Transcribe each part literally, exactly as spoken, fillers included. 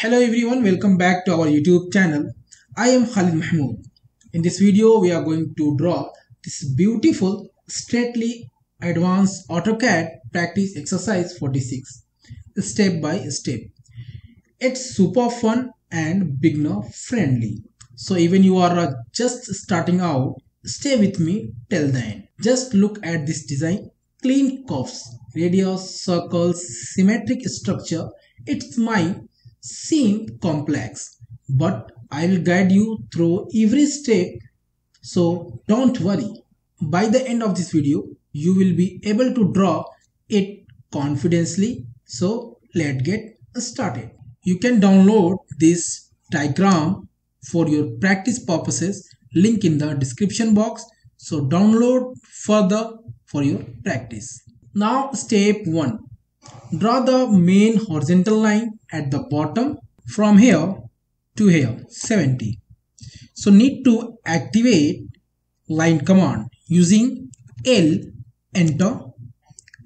Hello everyone, welcome back to our YouTube channel. I am Khalid Mahmoud. In this video, we are going to draw this beautiful, straightly advanced AutoCAD practice exercise forty-six, step by step. It's super fun and beginner friendly. So even you are just starting out, stay with me till the end. Just look at this design, clean curves, radius, circles, symmetric structure. It's mine. Seem complex, but I will guide you through every step, so don't worry. By the end of this video, you will be able to draw it confidently. So let's get started. You can download this diagram for your practice purposes, link in the description box. So download further for your practice. Now step one. Draw the main horizontal line at the bottom from here to here, seventy. So need to activate line command using L, enter,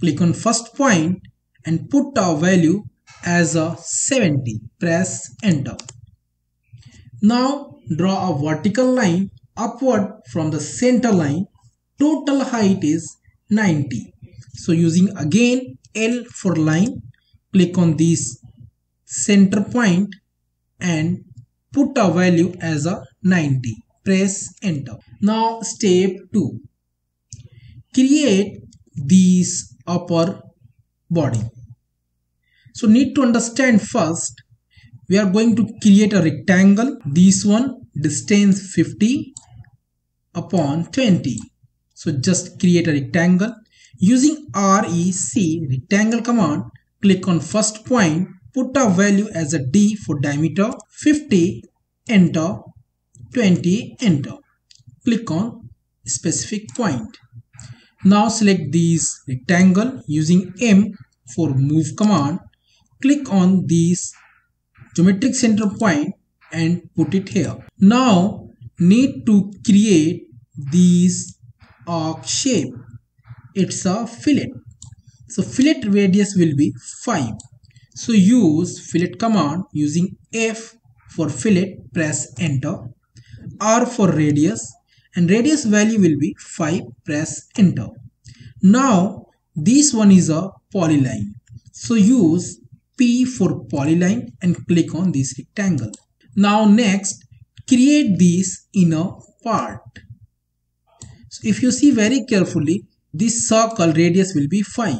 click on first point and put our value as a seventy, press enter. Now draw a vertical line upward from the center line, total height is ninety. So using again L for line, click on this center point and put a value as a ninety, press enter. Now step two, create this upper body. So need to understand first, we are going to create a rectangle, this one distance fifty upon twenty. So just create a rectangle. Using REC, rectangle command, click on first point, put a value as a D for diameter, fifty, enter, twenty, enter. Click on specific point. Now select this rectangle using M for move command. Click on this geometric center point and put it here. Now need to create this arc shape. It's a fillet. So fillet radius will be five. So use fillet command using F for fillet, press enter, R for radius, and radius value will be five, press enter. Now this one is a polyline. So use P for polyline and click on this rectangle. Now next, create this inner part. So if you see very carefully, this circle radius will be five.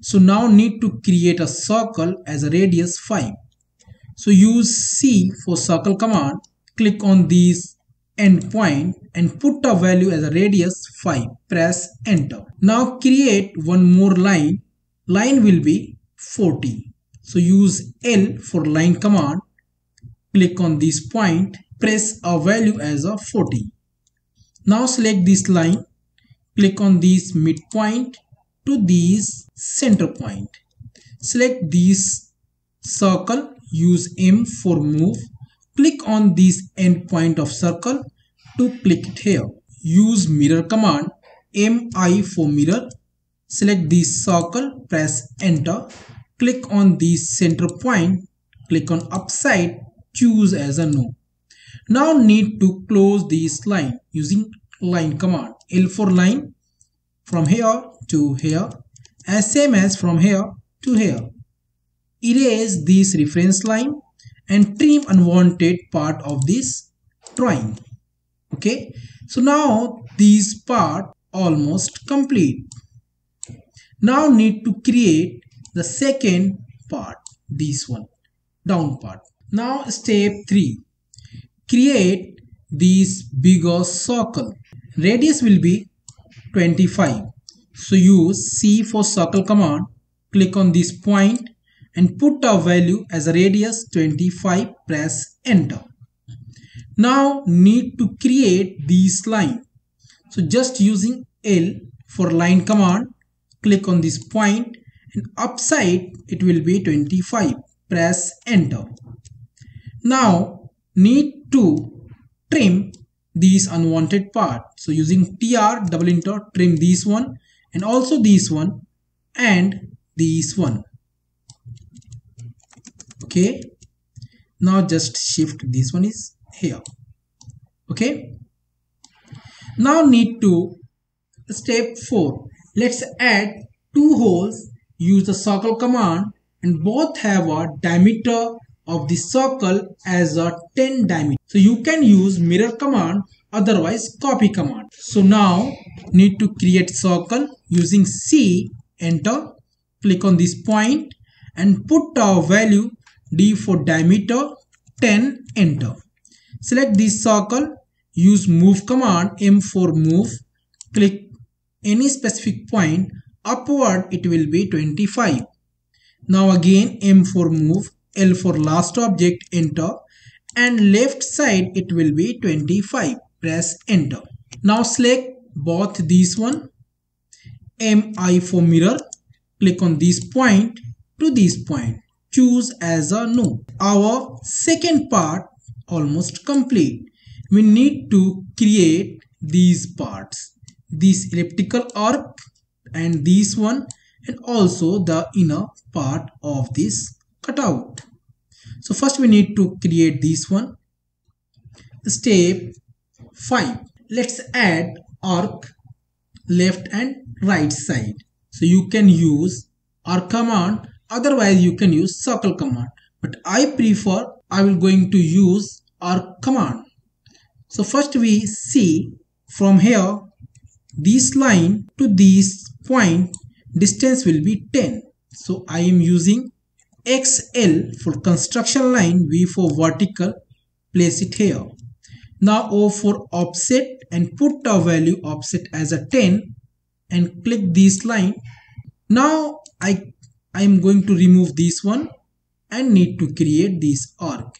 So now need to create a circle as a radius five. So use C for circle command, click on this end point and put a value as a radius five, press enter. Now create one more line, line will be forty. So use L for line command, click on this point, press a value as a forty. Now select this line, click on this midpoint to this center point. Select this circle, use M for move. Click on this end point of circle to click it here. Use mirror command, M I for mirror. Select this circle, press enter. Click on this center point, click on upside, choose as a no. Now need to close this line using line command, L for line, from here to here, as same as from here to here. Erase this reference line and trim unwanted part of this drawing. Okay, so now this part almost complete. Now need to create the second part, this one, down part. Now step three, create this bigger circle. Radius will be twenty-five. So use C for circle command, click on this point and put a value as a radius twenty-five, press enter. Now need to create this line. So just using L for line command, click on this point and upside it will be twenty-five, press enter. Now need to trim these unwanted part. So using T R double enter, trim this one and also this one and this one. Okay. Now just shift, this one is here. Okay, now need to step four. Let's add two holes. Use the circle command, and both have a diameter of the circle as a ten diameter. So you can use mirror command, otherwise copy command. So now need to create circle using C, enter, click on this point and put our value D for diameter, ten, enter. Select this circle, use move command, M for move, click any specific point, upward it will be twenty-five. Now again M for move, L for last object, enter, and left side it will be twenty-five, press enter. Now select both these one, M I for mirror, click on this point to this point, choose as a no. Our second part almost complete. We need to create these parts, this elliptical arc and this one, and also the inner part of this cutout. So first we need to create this one. Step five. Let's add arc left and right side. So you can use arc command, otherwise you can use circle command, but I prefer I will going to use arc command. So first we see from here this line to this point distance will be ten. So I am using X L for construction line, V for vertical, place it here. Now O for offset and put our value offset as a ten and click this line. Now I, I am going to remove this one and need to create this arc.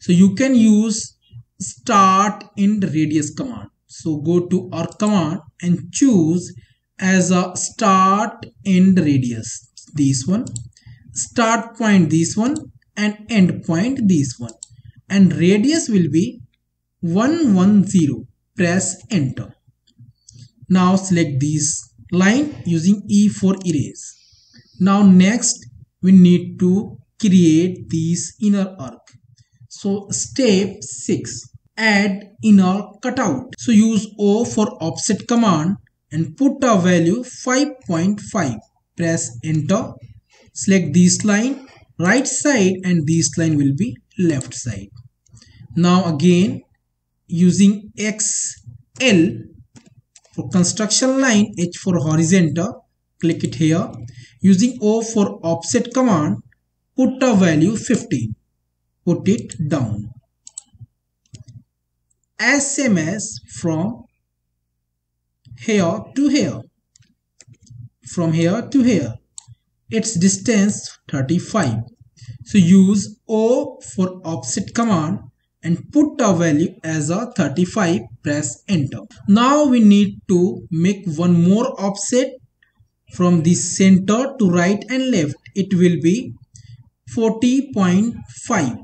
So you can use start end radius command. So go to arc command and choose as a start end radius, this one, start point this one, and end point this one, and radius will be one hundred ten, press enter. Now select this line using E for erase. Now next we need to create this inner arc. So step six, add inner cutout. So use O for offset command and put our value five point five, press enter. Select this line, right side, and this line will be left side. Now again using X L for construction line, H for horizontal, click it here. Using O for offset command, put a value fifteen, put it down. As same as from here to here, from here to here, its distance thirty-five. So use O for offset command and put our value as a thirty-five, press enter. Now we need to make one more offset from the center to right and left. It will be forty point five.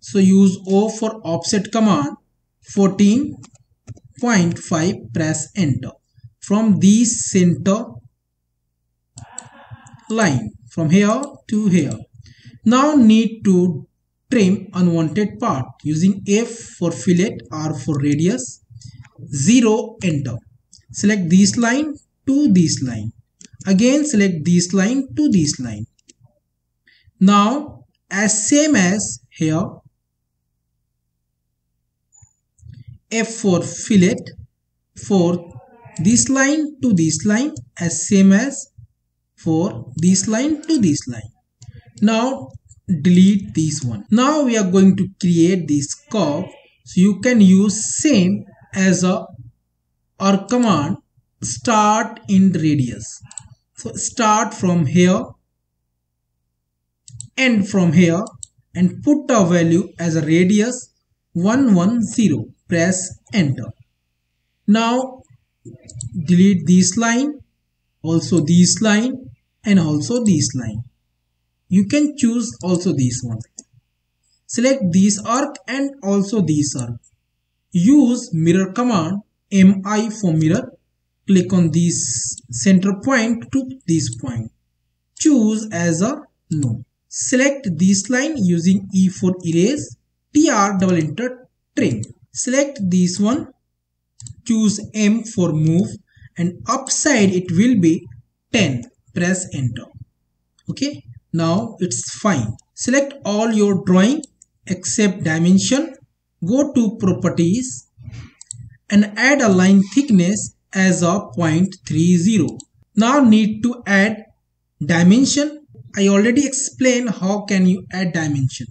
So use O for offset command, fourteen point five, press enter. From this center line, from here to here. Now need to trim unwanted part using F for fillet, R for radius, zero, enter. Select this line to this line, again select this line to this line. Now as same as here, F for fillet, for this line to this line, as same as for this line to this line. Now delete this one. Now we are going to create this curve. So you can use same as a or command, start in radius. So start from here, end from here, and put our value as a radius one hundred ten, press enter. Now delete this line, also this line, and also this line. You can choose also this one. Select this arc and also this arc. Use mirror command, M I for mirror, click on this center point to this point, choose as a no. Select this line using E for erase, T R double enter trim. Select this one, choose M for move, and upside it will be ten. Press enter. Okay, now it's fine. Select all your drawing except dimension. Go to properties and add a line thickness as of zero point three zero. Now need to add dimension. I already explained how can you add dimension.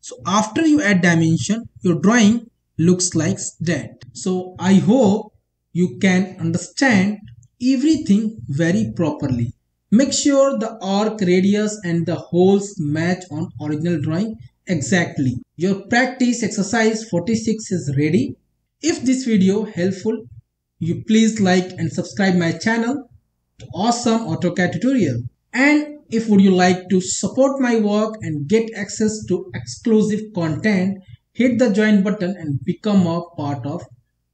So after you add dimension, your drawing looks like that. So I hope you can understand everything very properly. Make sure the arc, radius and the holes match on original drawing exactly. Your practice exercise forty-six is ready. If this video helpful, you please like and subscribe my channel to Awesome AutoCAD Tutorial. And if would you like to support my work and get access to exclusive content, hit the join button and become a part of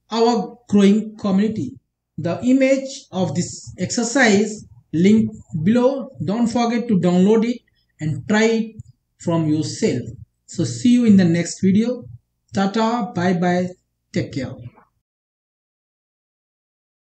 our growing community. The image of this exercise link below. Don't forget to download it and try it from yourself. So see you in the next video. Tata, bye bye, take care.